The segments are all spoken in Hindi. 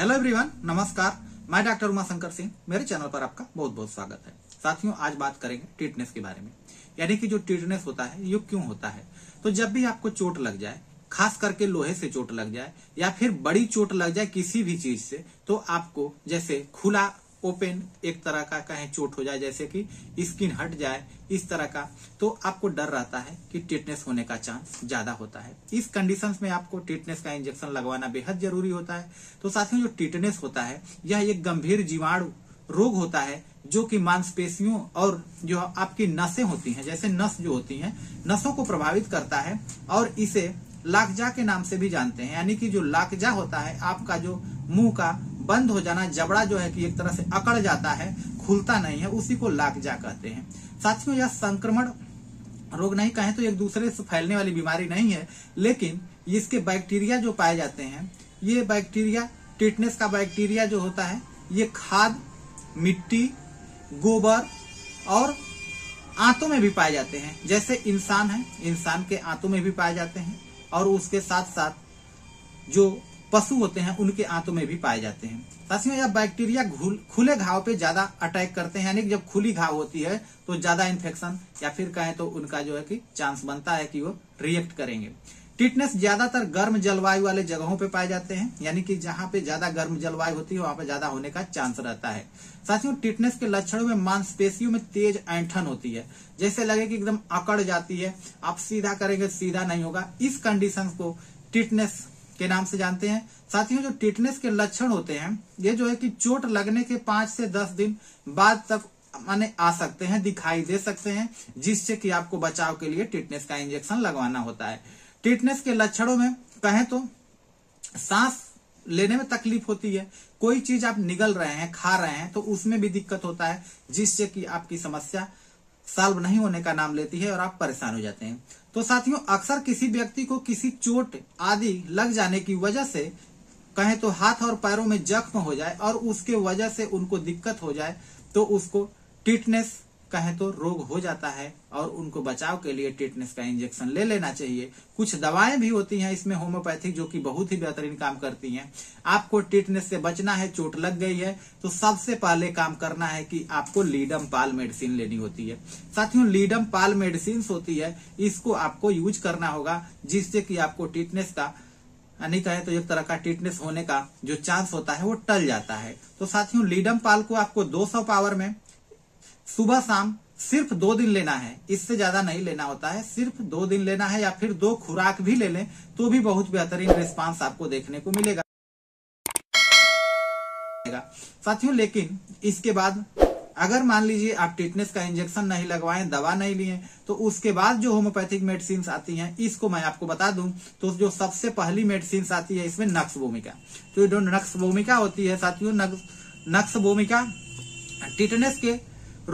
हेलो एवरीवन, नमस्कार। मैं डॉक्टर उमाशंकर सिंह, मेरे चैनल पर आपका बहुत बहुत स्वागत है। साथियों, आज बात करेंगे टिटनेस के बारे में, यानी कि जो टिटनेस होता है ये क्यों होता है। तो जब भी आपको चोट लग जाए, खास करके लोहे से चोट लग जाए या फिर बड़ी चोट लग जाए किसी भी चीज से, तो आपको जैसे खुला ओपन एक तरह का कहीं चोट हो जाए, जैसे कि स्किन हट जाए इस तरह का, तो आपको डर रहता है कि टिटनेस होने का चांस ज्यादा होता है। इस कंडीशंस में आपको टिटनेस का इंजेक्शन लगवाना बेहद जरूरी होता है। तो साथियों, जो टिटनेस होता है यह एक गंभीर जीवाणु रोग होता है जो कि मांसपेशियों और जो आपकी नसें होती हैं, जैसे नस जो होती है, नसों को प्रभावित करता है और इसे लाकजा के नाम से भी जानते हैं। यानी कि जो लाकजा होता है, आपका जो मुंह का बंद हो जाना, जबड़ा जो है कि एक तरह से अकड़ जाता है, खुलता नहीं है, उसी को लाकजा कहते हैं। साथियों, यह संक्रमण रोग नहीं कहें तो एक दूसरे से फैलने वाली बीमारी नहीं है, लेकिन इसके बैक्टीरिया जो पाए जाते हैं, ये बैक्टीरिया, टिटनेस का बैक्टीरिया जो होता है, ये खाद, मिट्टी, गोबर और आंतों में भी पाए जाते हैं। जैसे इंसान है, इंसान के आंतों में भी पाए जाते हैं और उसके साथ साथ जो पशु होते हैं उनके आंतों में भी पाए जाते हैं। साथियों, यह बैक्टीरिया खुले घाव पे ज्यादा अटैक करते हैं, यानी कि जब खुली घाव होती है तो ज्यादा इन्फेक्शन या फिर कहें तो उनका जो है कि चांस बनता है कि वो रिएक्ट करेंगे। टिटनेस ज्यादातर गर्म जलवायु वाले जगहों पे पाए जाते हैं, यानी कि जहाँ पे ज्यादा गर्म जलवायु होती है वहां पे ज्यादा होने का चांस रहता है। साथियों, टिटनेस के लक्षणों में मांसपेशियों में तेज ऐंठन होती है, जैसे लगे कि एकदम अकड़ जाती है, आप सीधा करेंगे सीधा नहीं होगा। इस कंडीशन को टिटनेस के नाम से जानते हैं। साथियों, जो टिटनेस के लक्षण होते हैं ये जो है कि चोट लगने के 5 से 10 दिन बाद तक माने आ सकते हैं, दिखाई दे सकते हैं, जिससे कि आपको बचाव के लिए टिटनेस का इंजेक्शन लगवाना होता है। टिटनेस के लक्षणों में कहें तो सांस लेने में तकलीफ होती है, कोई चीज आप निगल रहे हैं, खा रहे हैं तो उसमें भी दिक्कत होता है, जिससे कि आपकी समस्या सॉल्व नहीं होने का नाम लेती है और आप परेशान हो जाते हैं। तो साथियों, अक्सर किसी व्यक्ति को किसी चोट आदि लग जाने की वजह से कहें तो हाथ और पैरों में जख्म हो जाए और उसके वजह से उनको दिक्कत हो जाए, तो उसको टिटनेस कहें तो रोग हो जाता है और उनको बचाव के लिए टिटनेस का इंजेक्शन ले लेना चाहिए। कुछ दवाएं भी होती हैं इसमें होम्योपैथिक, जो कि बहुत ही बेहतरीन काम करती हैं। आपको टिटनेस से बचना है, चोट लग गई है तो सबसे पहले काम करना है कि आपको लीडम पाल मेडिसिन लेनी होती है। साथियों, लीडम पाल मेडिसिन होती है, इसको आपको यूज करना होगा, जिससे कि आपको टिटनेस का यानी कहें तो एक तरह का टिटनेस होने का जो चांस होता है वो टल जाता है। तो साथियों, लीडम पाल को आपको 200 पावर में सुबह शाम सिर्फ 2 दिन लेना है, इससे ज्यादा नहीं लेना होता है, सिर्फ 2 दिन लेना है, या फिर 2 खुराक भी ले लें तो भी बहुत बेहतरीन रिस्पांस आपको देखने को मिलेगा। साथियों, लेकिन इसके बाद अगर मान लीजिए आप टिटनेस का इंजेक्शन नहीं लगवाए, दवा नहीं लिए, तो उसके बाद जो होम्योपैथिक मेडिसिन आती हैं इसको मैं आपको बता दूं, तो जो सबसे पहली मेडिसिन आती है इसमें नक्स वोमिका, तो जो नक्स वोमिका होती है साथियों, नक्स वोमिका टिटनेस के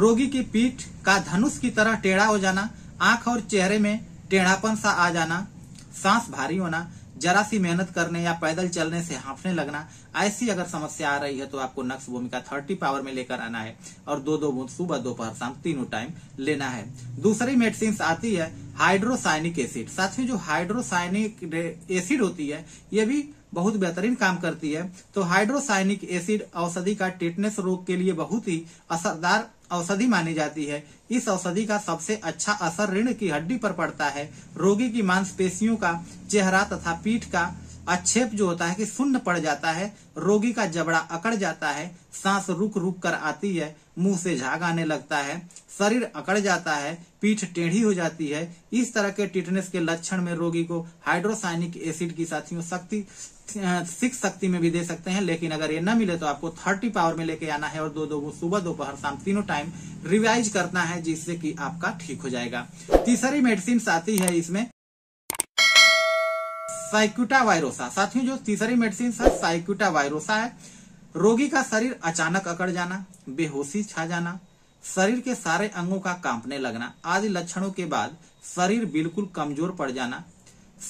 रोगी की पीठ का धनुष की तरह टेढ़ा हो जाना, आंख और चेहरे में टेढ़ापन सा आ जाना, सांस भारी होना, जरा सी मेहनत करने या पैदल चलने से हांफने लगना, ऐसी अगर समस्या आ रही है तो आपको नक्स वोमिका 30 पावर में लेकर आना है और 2-2 बूंद सुबह, दोपहर, शाम तीनों टाइम लेना है। दूसरी मेडिसिन आती है हाइड्रोसाइनिक एसिड। साथियों, जो हाइड्रोसाइनिक एसिड होती है ये भी बहुत बेहतरीन काम करती है। तो हाइड्रोसाइनिक एसिड औषधि का टिटनेस रोग के लिए बहुत ही असरदार औषधि मानी जाती है। इस औषधि का सबसे अच्छा असर रीढ़ की हड्डी पर पड़ता है। रोगी की मांसपेशियों का, चेहरा तथा पीठ का आक्षेप जो होता है कि शून्य पड़ जाता है, रोगी का जबड़ा अकड़ जाता है, सांस रुक रुक कर आती है, मुंह से झाग आने लगता है, शरीर अकड़ जाता है, पीठ टेढ़ी हो जाती है। इस तरह के टिटनेस के लक्षण में रोगी को हाइड्रोसाइनिक एसिड की साथियों शक्ति 6 शक्ति में भी दे सकते हैं, लेकिन अगर ये न मिले तो आपको 30 पावर में लेके आना है और 2-2 बूंद सुबह, दोपहर, शाम तीनों टाइम रिवाइज करना है, जिससे कि आपका ठीक हो जाएगा। तीसरी मेडिसिन आती है इसमें साइक्यूटा वायरोसा। साथियों, जो तीसरी मेडिसिन साइक्यूटा वायरोसा है, रोगी का शरीर अचानक अकड़ जाना, बेहोशी छा जाना, शरीर के सारे अंगों का कांपने लगना आदि लक्षणों के बाद शरीर बिल्कुल कमजोर पड़ जाना,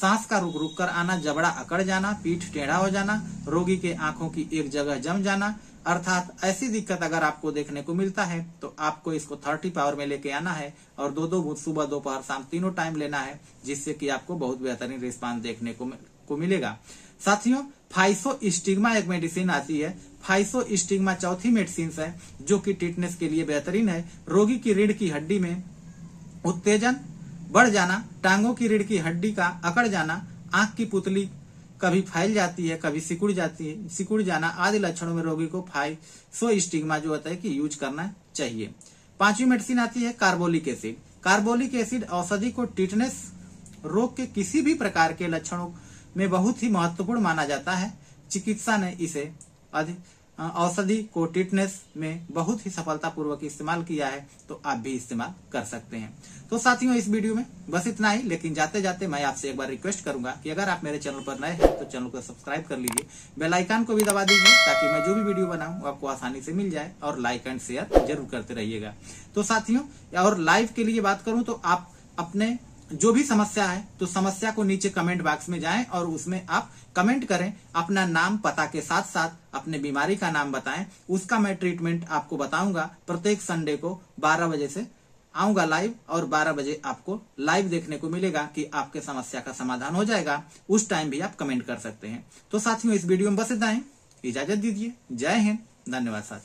सांस का रुक रुक कर आना, जबड़ा अकड़ जाना, पीठ टेढ़ा हो जाना, रोगी के आंखों की एक जगह जम जाना, अर्थात ऐसी दिक्कत अगर आपको देखने को मिलता है तो आपको इसको 30 पावर में लेके आना है और 2-2 बूंद सुबह, दोपहर, शाम तीनों टाइम लेना है, जिससे कि आपको बहुत बेहतरीन रिस्पांस देखने को मिलेगा। साथियों, फाइसो स्टिग्मा एक मेडिसिन आती है। फाइसो स्टिग्मा चौथी मेडिसिन है जो कि टिटनेस के लिए बेहतरीन है। रोगी की रीढ़ की हड्डी में उत्तेजन, बढ़ जाना, टांगों की रीढ़ की हड्डी का अकड़ जाना, आंख की पुतली कभी फैल जाती है कभी सिकुड़ जाना आदि लक्षणों में रोगी को फाइसो स्टिग्मा जो होता है कि यूज करना चाहिए। पांचवी मेडिसिन आती है कार्बोलिक एसिड। कार्बोलिक एसिड औषधि को टिटनेस रोग के किसी भी प्रकार के लक्षणों में बहुत ही महत्वपूर्ण माना जाता है। चिकित्सा ने इसे औषधि को टिटनेस में बहुत ही सफलतापूर्वक इस्तेमाल किया है, तो आप भी इस्तेमाल कर सकते हैं। तो साथियों, इस वीडियो में बस इतना ही, लेकिन जाते जाते मैं आपसे एक बार रिक्वेस्ट करूंगा कि अगर आप मेरे चैनल पर नए हैं तो चैनल को सब्सक्राइब कर लीजिए, बेल आइकन को भी दबा दीजिए ताकि मैं जो भी वीडियो बनाऊं आपको आसानी से मिल जाए, और लाइक एंड शेयर जरूर करते रहिएगा। तो साथियों, और लाइव के लिए बात करूं तो आप अपने जो भी समस्या है तो समस्या को नीचे कमेंट बॉक्स में जाएं और उसमें आप कमेंट करें, अपना नाम पता के साथ साथ अपने बीमारी का नाम बताएं। उसका मैं ट्रीटमेंट आपको बताऊंगा। प्रत्येक संडे को 12 बजे से आऊंगा लाइव और 12 बजे आपको लाइव देखने को मिलेगा कि आपके समस्या का समाधान हो जाएगा। उस टाइम भी आप कमेंट कर सकते हैं। तो साथियों, इस वीडियो में बस इतना ही, इजाजत दीजिए। जय हिंद, धन्यवाद साथियों।